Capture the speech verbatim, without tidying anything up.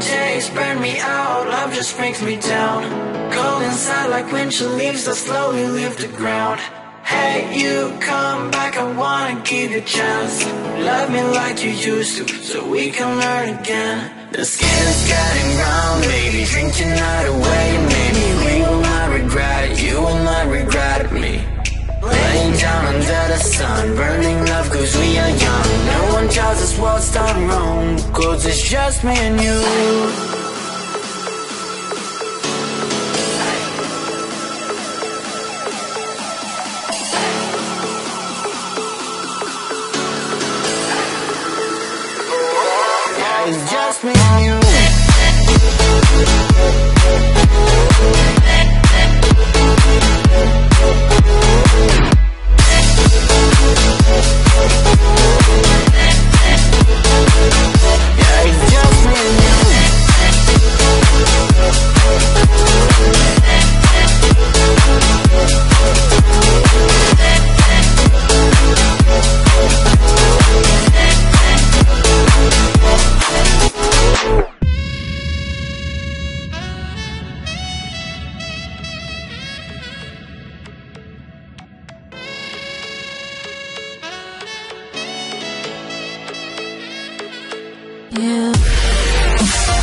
days burn me out, love just brings me down. Cold inside like winter leaves that slowly leave the ground. Hey, you come back, I wanna give you a chance. Love me like you used to, so we can learn again. The skin is getting round, baby, drink your night away. Maybe we will not regret it, you will not regret me. Laying down under the sun, burning love cause we are young. No one tells us what's done wrong, cause it's just me and you. It's just me and you. Yeah.